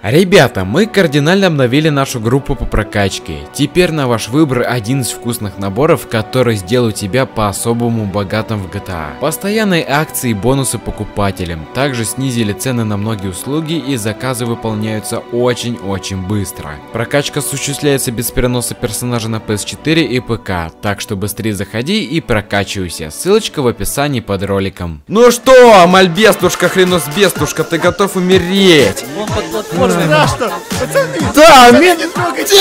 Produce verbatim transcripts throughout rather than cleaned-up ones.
Ребята, мы кардинально обновили нашу группу по прокачке. Теперь на ваш выбор одиннадцать вкусных наборов, которые сделают тебя по-особому богатым в джи ти эй. Постоянные акции и бонусы покупателям. Также снизили цены на многие услуги и заказы выполняются очень-очень быстро. Прокачка осуществляется без переноса персонажа на пэ эс четыре и ПК. Так что быстрее заходи и прокачивайся. Ссылочка в описании под роликом. Ну что, мальбестушка, хреносбестушка, ты готов умереть? Страшно! Пацаны! Да, меня не трогайте!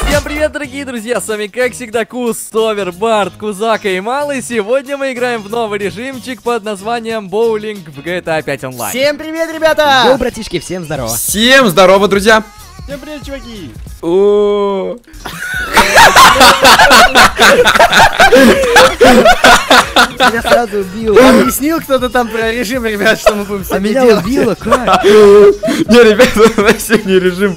Всем привет, дорогие друзья! С вами, как всегда, Куз, Ковер, Барт, Кузак и Малый. Сегодня мы играем в новый режимчик под названием боулинг в джи ти эй пять онлайн. Всем привет, ребята! Йоу, братишки, всем здорово! Всем здорово, друзья! Всем привет, чуваки! О. Меня сразу убило. Объяснил кто-то там про режим, ребят, что мы будем с вами делать? А меня убило, как? Не, ребята, у нас сегодня режим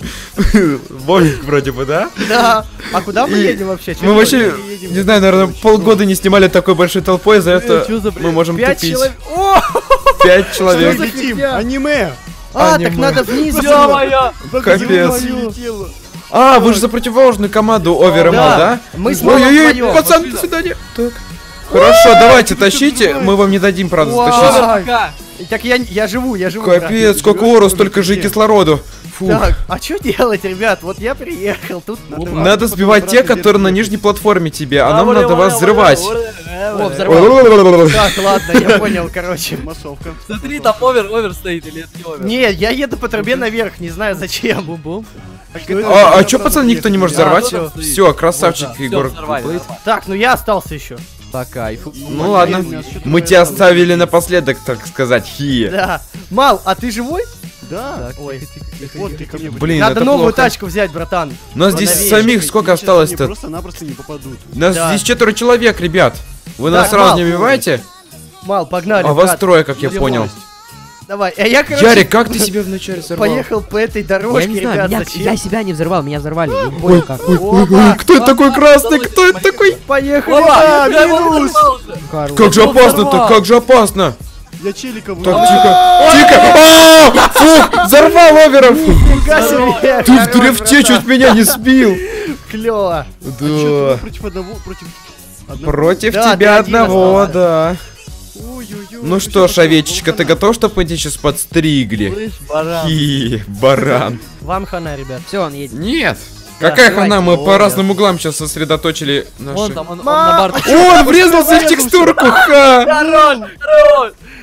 боулинг вроде бы, да? Да. А куда мы едем вообще? Мы вообще, не знаю, наверное, полгода не снимали такой большой толпой, за это мы можем тупить. Пять человек. Аниме. А, так надо вниз. Капец. А, вы же за противоположную команду Овер и Мал, да? Мы с Малом вдвоем. Пацан, до свидания. Так. Хорошо, давайте, тащите. Мы вам не дадим, правда, затащить. Так я живу, я живу. Капец, сколько уру, столько же и кислороду. Так, а что делать, ребят? Вот я приехал, тут надо... Надо сбивать те, которые на нижней платформе тебе, а нам надо вас взрывать. О, взорвал. Так, ладно, я понял, короче. Массовка. Смотри, там Овер, Овер стоит или это не Овер? Не, я еду по трубе наверх, не знаю зачем. Бум-бум. А, а чё, пацан, никто не может взорвать? Все, красавчик, Егор. Так, ну я остался еще. По кайфу. Ну ладно, мы тебя оставили напоследок, так сказать. Хи. Да. Мал, а ты живой? Да. Блин, надо новую тачку взять, братан. У нас здесь самих сколько осталось-то? Просто-напросто не попадут. У нас здесь четверо человек, ребят. Вы нас сразу не убиваете? Мал, погнали. А вас трое, как я понял. Давай, а я, короче... Ярик, как ты себя вначале взорвал? Поехал по этой дорожке, я не знаю, ребята, меня, я себя не взорвал, меня взорвали. Ой, как. Ой, ой, ой, кто это такой красный, кто это такой? Поехали, а, минус! Как же опасно-то, как же опасно! Я челика вырвал. Так, тихо, тихо! Фух, взорвал Оверов! Ты в дрифте чуть меня не сбил! Клево! Да. Против тебя одного, да. Ну что ж, овечечка, ты готов, чтобы мы тебя сейчас подстригли? Хи, баран. Вам хана, ребят. Все, он едет. Нет. Какая хана, мы по разным углам сейчас сосредоточили наши... Он врезался в текстурку, ха!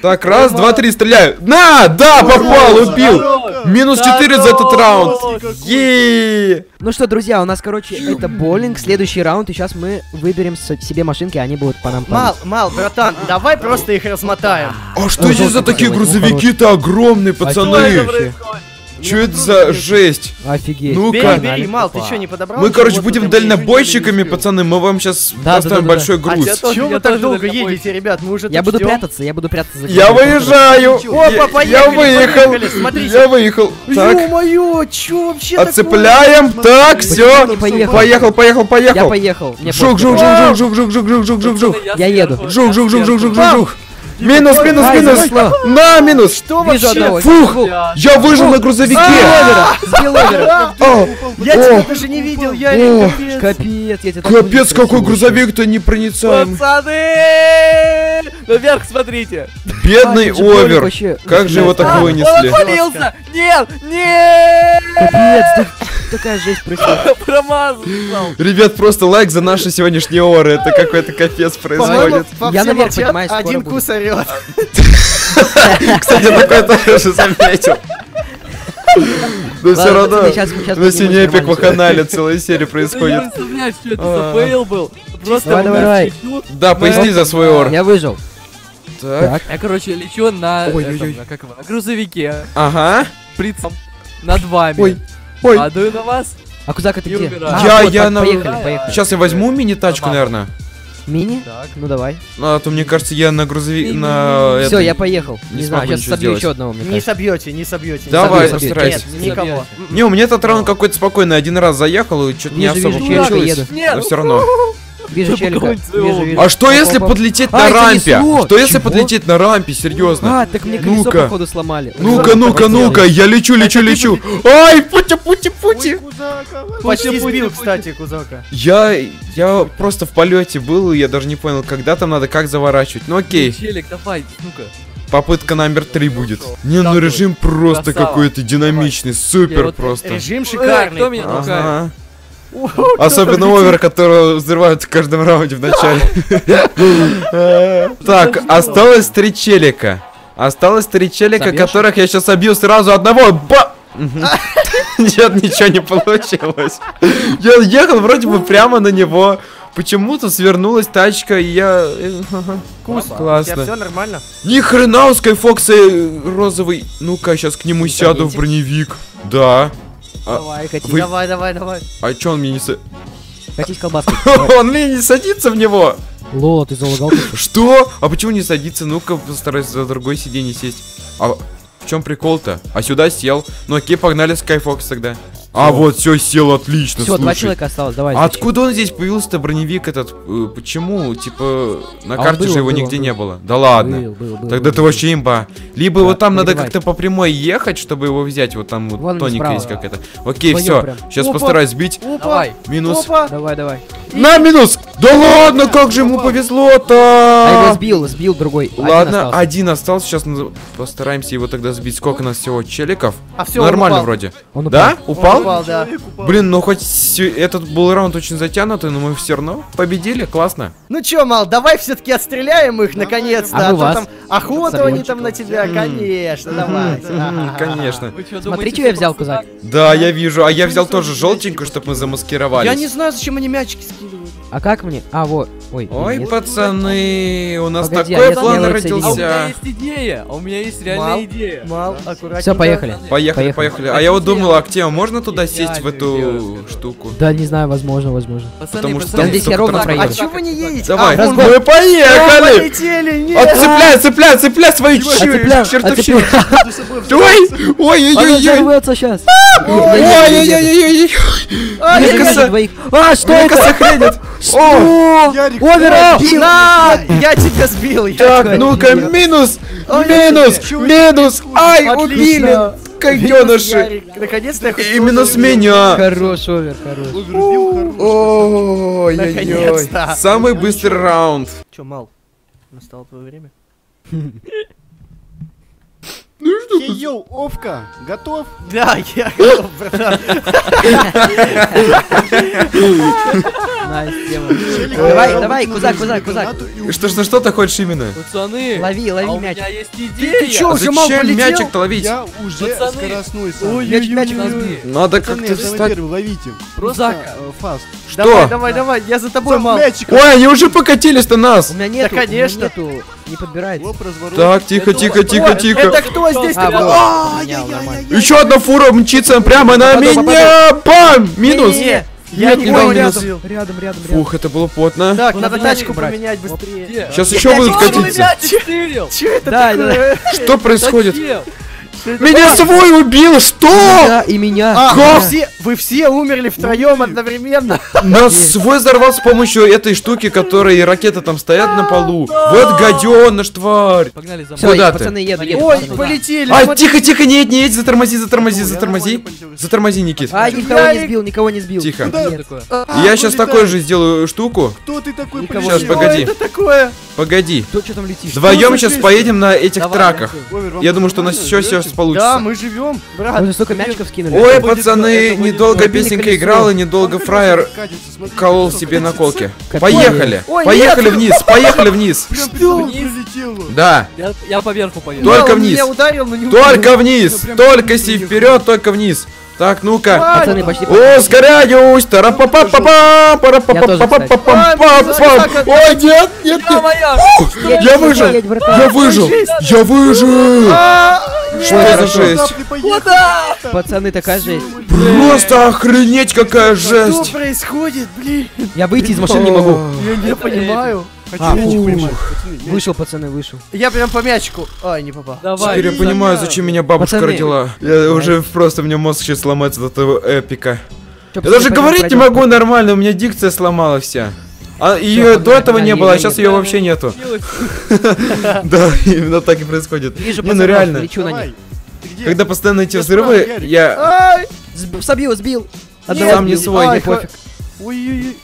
Так, раз, два, три, стреляю. На, да, попал, убил. Минус четыре за этот раунд. Еее. Ну что, друзья, у нас, короче, это боулинг, следующий раунд, и сейчас мы выберем себе машинки, они будут по нам падать. Мал, Мал, братан, давай просто их размотаем. А что здесь за такие грузовики-то огромные, пацаны? Чё это за жесть? Офигеть. Ну-ка. Бери, Мал, ты чё, не подобрал? Мы, короче, будем дальнобойщиками, пацаны, мы вам сейчас доставим большой груз. Чё вы так долго едете, ребят? Мы уже тут ждём. Я буду прятаться, я буду прятаться. Я выезжаю! Опа, поехали, поехали! Я выехал. Ё-моё, чё вообще такое? Отцепляем, так, всё. Поехал, поехал, поехал. Я поехал. Жук, жук, жук, жук, жук, жук, жук, жук, жук, жук. Я еду. Жук, жук, жук, жук, жук, жук. Минус, минус, минус! На, минус! Что вообще? Фух! Я выжил на грузовике! Сбил Овера! Я тебя даже не видел, Ярик! Капец, я тебя так не видел! Капец, какой грузовик-то непроницаемый! Пацаны! Наверх смотрите! Бедный Овер! Как же его так вынесли? Он отвалился! Нет! Нет! Капец, такая жесть происходит! Промазал! Ребят, просто лайк за наши сегодняшние оры! Это какой-то капец происходит! Я наверх поднимаюсь, один кус орёт! Кстати, такое тоже заметил. Но все равно на синий эпик вакханалия целая серия происходит. Да, поясни за свой ор. Я выжил. Так. Я, короче, лечу на грузовике. Ага. Прицел над вами. Падаю на вас. А Кузак, это где? Я, я на... Сейчас я возьму мини-тачку, наверное. Мини? Так. Ну давай. А то мне кажется, я на грузовик... на... Все, я поехал. Не знаю, сейчас собью еще одного. Не собьете, не собьете. Давай, постарайся. Никого. Не, у меня этот раунд какой-то спокойный. Один раз заехал и что-то не особо получилось. Но все равно. Вижу челика. Вижу, вижу. А что если подлететь на рампе? Что если подлететь на рампе, серьезно? А, так мне колесо, походу, сломали. Ну-ка, ну-ка, ну-ка, я лечу, лечу, лечу. Ай, пути-пути-пути. Почти сбил, кстати, Кузака. Я, я просто в полете был, и я даже не понял, когда там надо, как заворачивать. Ну окей. Челик, давай, ну-ка. Попытка номер три будет. Не, ну режим просто какой-то динамичный, супер просто. Режим шикарный. Ага. Особенно овер, которого взрывают в каждом раунде в начале. Так, осталось три челика. Осталось три челика, которых я сейчас обью сразу одного. Нет, ничего не получилось. Я ехал вроде бы прямо на него. Почему-то свернулась тачка, и я... Кус, классно. Все нормально? Ни хрена у Skyfox розовый. Ну-ка, сейчас к нему сяду в броневик. Да. А давай, Кати, вы... давай, давай, давай. А чё он мне не с... Катись колбаску. Он мне не садится в него. Лола, ты залагал. Что? А почему не садится? Ну-ка, постарайся за другое сиденье сесть. А в чем прикол-то? А сюда сел. Ну окей, погнали Skyfox тогда. А вот, все сел, отлично, слушай. Всё, два человека осталось, давай. Откуда он здесь появился-то, броневик этот? Почему? Типа, на карте же его нигде не было. Да ладно. Тогда это вообще имба. Либо вот там надо как-то по прямой ехать, чтобы его взять. Вот там вот тоник есть как это. Окей, все. Сейчас постараюсь сбить. Минус. Давай, давай. На, минус! Да ладно, как же ему повезло-то! А его сбил, сбил другой. Ладно, один остался. Сейчас постараемся его тогда сбить. Сколько у нас всего челиков? Нормально вроде. Да? Упал? Упал, да. Блин, ну хоть этот был раунд очень затянутый, но мы все равно победили, классно. Ну чё, Мал, давай все-таки отстреляем их наконец-то. А, а то там охота они там на тебя, конечно, давай. Конечно. Смотри, что я взял, Кузак. Да, я вижу, а я взял тоже желтенькую, чтобы мы замаскировались. Я не знаю, зачем они мячики скидывают. А как мне? А, вот. Ой, Ой пацаны, у нас Погоди, такой а план родился. А у меня есть идея, у меня есть реальная Мал, идея. Мал, аккуратно. Все, поехали. Поехали, поехали. А я вот думал, а где можно туда сесть в эту штуку? Да, не знаю, возможно, возможно. Пацаны, Потому что здесь я ровно проеду. А чего вы не едете? Давай, а, мы поехали. Отцепляй, отцепляй, отцепляй свои чертовщи. Ой, ой, ой, ой. Ой-ой-ой-ой-ой. А, что это? Что? Оверал! Я тебя сбил! Так, ну-ка, минус! Минус! Минус! Ай, убили! Кайденыши! Именно с меня! Хорош, овер, хорош. Ой-ой-ой! Самый быстрый раунд! Че, Мал? Настало твое время? Эй, йоу, Овка, готов? Да, я готов, братан. Давай, давай, Кузак, Кузак, Кузак. Что ж, на что ты хочешь именно? Пацаны, лови, лови мяч. У меня есть идея. Ты чё, уже мало полетел? Зачем мячик-то ловить? Я уже скоростной сам. Мячик назби. Надо как-то встать. Ловите. Просто фаст. Что? Давай, давай, давай, я за тобой, Мал. Ой, они уже покатились-то нас. У меня нету, да, конечно. Не подбирает. Так, тихо, тихо, тихо, тихо. Это кто здесь? Еще одна фура мчится прямо на меня. Бам! Минус. Я не понял. Рядом, рядом. Фух, это было потно. Так, надо тачку поменять быстрее. Сейчас еще будут катиться. Че это такое? Что происходит? Меня свой убил, что? Да, и меня. А, вы, все, вы все умерли втроем одновременно. Нас свой взорвал с помощью этой штуки, которые ракеты там стоят на полу. Вот гаденыш, тварь. Погнали за мной. Куда ты? Ой, полетели. А, тихо, тихо, не едь, не едь, затормози, затормози, затормози. Затормози, Никит. А, никого не сбил, никого не сбил. Тихо. Я сейчас такой же сделаю штуку. Кто ты такой? Сейчас, погоди. Погоди. Вдвоем сейчас поедем на этих траках. Я думаю, что у нас еще все получится. Да, мы живем, брат. Мы столько мячиков скинули. Ой, пацаны, недолго песенка играла, недолго фраер колол себе наколки. Поехали, поехали вниз, поехали вниз. Что? Да. Я поверху поеду. Только вниз. Только вниз, только си вперед, только вниз. Так, ну-ка. Ускоряюсь. Тарапапапапа. Парапапапапапапапапапапапапапапапапапапапапапапапапапапапапапапапапапапапапапапапапапапапапапапапапапапапапапапапапапапапапапапапапапап. Ой, нет, нет. Я выжил. Я выжил. Я выжил. Что за жесть? Пацаны, такая жесть. Просто охренеть, какая жесть. Что происходит, блин? Я выйти из машины не могу. Я не понимаю. А, вышел, пацаны, вышел. Я прям по мячику. Ай, не попал. Давай. Теперь я понимаю, зачем меня бабушка родила. Я уже просто, мне мозг сейчас сломается до того эпика. Я даже говорить не могу нормально, у меня дикция сломалась вся. А ее до этого не было, а сейчас ее вообще нету. Да, именно так и происходит. Не, ну реально. Когда постоянно эти взрывы, я... Собью, сбил. Сам не свой, не пофиг. Ой-ой-ой.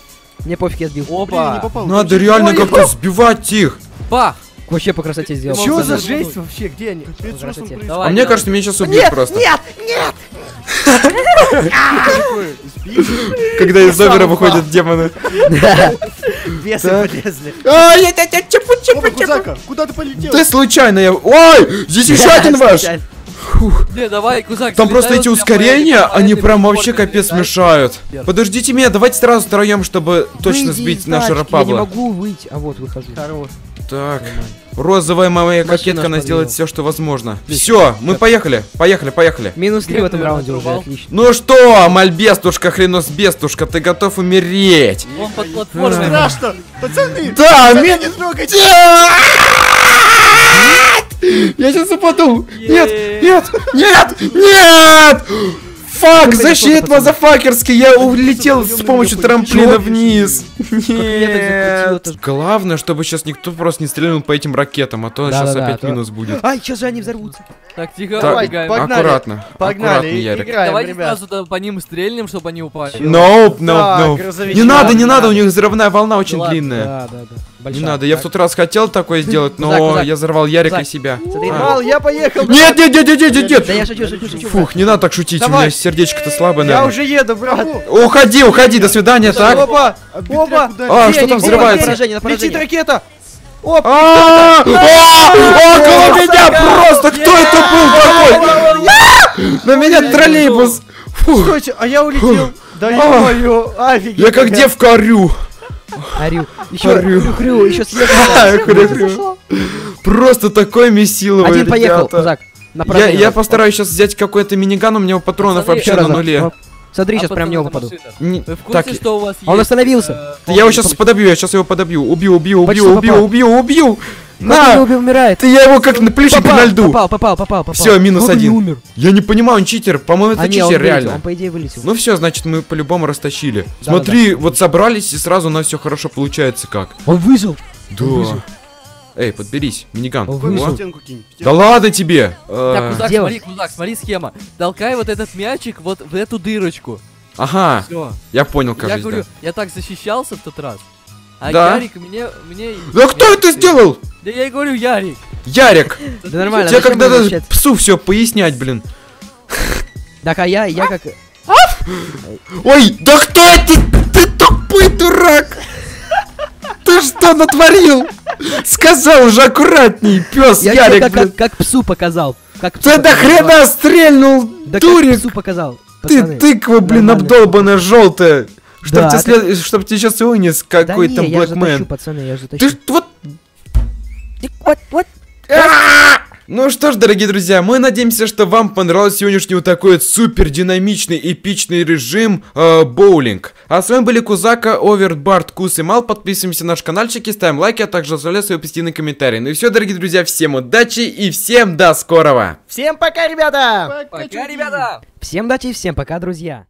Мне пофиг, я сбил. Опа. Надо реально как-то сбивать их. Бах. Вообще по красоте сделал. Чё за жесть вообще? Где они? А мне кажется, меня сейчас убьют просто. Нет, нет, нет. Когда из зомбера выходят демоны. Бесы полезли. Ай, чепу, чепу, чепу. Куда ты полетел? Ты случайно я... Ой, здесь еще один ваш. Не, давай, Кузак. Там просто эти ускорения, они прям вообще капец мешают. Подождите меня, давайте сразу втроем, чтобы точно сбить нашего Павла. Я не могу выйти, а вот выхожу. Так, розовая моя кокетка, она сделает все, что возможно. Все, мы поехали, поехали, поехали. Минус три в этом раунде уже, отлично. Ну что, мальбестушка, хреносбестушка, ты готов умереть? Он под платформой. Страшно, пацаны. Да, меня не трогайте. Я сейчас западу. Нет, нет, нет, нет. Фак, защит мазафакерский, я улетел с помощью трамплина вниз. Нет. Главное, чтобы сейчас никто просто не стрельнул по этим ракетам, а то сейчас опять минус будет. Ай, сейчас же они взорвутся. Так, тихо, аккуратно. Погнали, Ярик. Давайте сразу по ним стрельнем, чтобы они упали. Ноп, ноп, ноп. Не надо, не надо, у них взрывная волна очень длинная. Не надо, я в тот раз хотел такое сделать, но я взорвал Ярика и себя. Мал, я поехал. Нет, нет, нет, нет, нет, нет. Да я шучу, шучу, шучу. Фух, не надо так шутить, у меня сердечко-то слабое. Я уже еду, брат. Уходи, уходи, до свидания, так. Опа, опа. А, что там взрывается? Летит ракета. Опа. А, около меня просто, кто это был такой? На меня троллейбус. Фух. А я улетел. Да ё-моё, офигеть. Я как девка орю. Орю. Еще орю. Хрю, еще съехал. Просто такой месиловый. Один поехал, Кузак. Я, я постараюсь сейчас взять какой-то миниган, у меня патронов смотри, вообще на нуле. Оп. Смотри, а сейчас прям в него попаду. Не, так, что у вас он есть? Остановился. Э, я его сейчас подобью, я сейчас его подобью. Убью, убью, убью, убью, убью, убью, убью. На! Убил, умирает. Ты я его как на плечик на льду. Попал, попал, попал, попал. Все, минус один. Умер. Я не понимаю, он читер. По-моему, это а читер, не, он реально. Он, по идее, вылетел. Ну все, значит, мы по-любому растащили. Да, смотри, да, да. Вот собрались и сразу у нас все хорошо получается как. Он выжил. Да. Он выжил. Эй, подберись, миниган. Да ладно тебе! Так, Кузак, смотри, Кузак, смотри схема. Толкай вот этот мячик вот в эту дырочку. Ага, я понял, как я говорю, я так защищался в тот раз. А Ярик мне... Да кто это сделал? Да я и говорю, Ярик. Ярик! Да нормально. Тебе когда даже псу все пояснять, блин. Так, а я, я как... Ой, да кто это? Ты тупой дурак! Ты что натворил? Сказал уже аккуратней, пёс я Ярик, как, как, как псу показал. Как псу ты до хрена стрельнул, да дурик. Как псу показал, пацаны. Ты тыква, блин, обдолбанная, желтая. Чтоб, да, тебе, ты... след... Чтоб тебе сейчас унес какой-то да блэкмен. Ты вот... вот, вот. Ну что ж, дорогие друзья, мы надеемся, что вам понравился сегодняшний вот такой супер динамичный, эпичный режим э, боулинг. А с вами были Кузака, Овер, Барт, Кус и Мал. Подписываемся на наш каналчик, ставим лайки, а также оставляйте свои позитивные комментарии. Ну и все, дорогие друзья, всем удачи и всем до скорого. Всем пока, ребята! Пока, пока ребята! Всем удачи и всем пока, друзья!